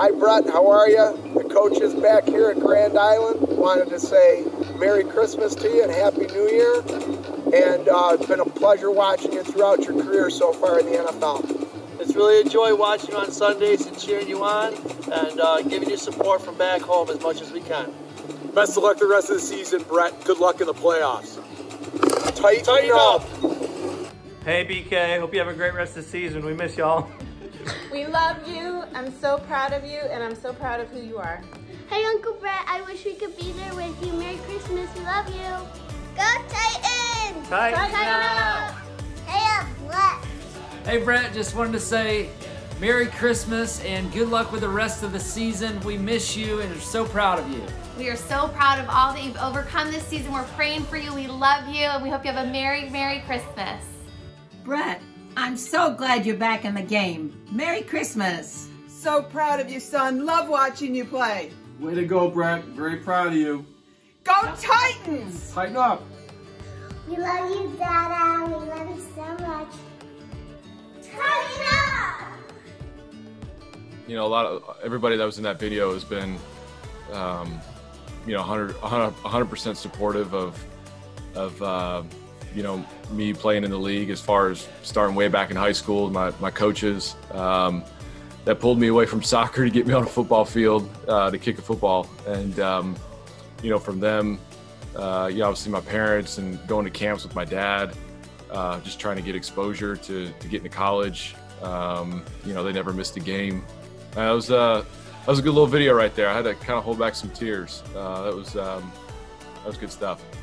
Hi Brett, how are you? The coaches back here at Grand Island wanted to say Merry Christmas to you and Happy New Year. And it's been a pleasure watching you throughout your career so far in the NFL. It's really a joy watching you on Sundays and cheering you on and giving you support from back home as much as we can. Best of luck the rest of the season, Brett. Good luck in the playoffs. Tighten up. Hey BK, hope you have a great rest of the season. We miss y'all. We love you. I'm so proud of you, and I'm so proud of who you are. Hey Uncle Brett, I wish we could be there with you. Merry Christmas, we love you. Go Titans! Tighten up! Hey Brett! Hey Brett, just wanted to say Merry Christmas and good luck with the rest of the season. We miss you and are so proud of you. We are so proud of all that you've overcome this season. We're praying for you, we love you, and we hope you have a merry, merry Christmas. Brett, I'm so glad you're back in the game. Merry Christmas. So proud of you, son. Love watching you play. Way to go, Brett. Very proud of you. Go Titans! Tighten up. We love you, Dada. We love you so much. Tighten up! You know, everybody that was in that video has been, you know, 100% supportive of you know, me playing in the league as far as starting way back in high school, my coaches that pulled me away from soccer to get me on a football field to kick a football. And, you know, from them, you know, obviously my parents and going to camps with my dad, just trying to get exposure to get into college. You know, they never missed a game. That was a good little video right there. I had to kind of hold back some tears. That was good stuff.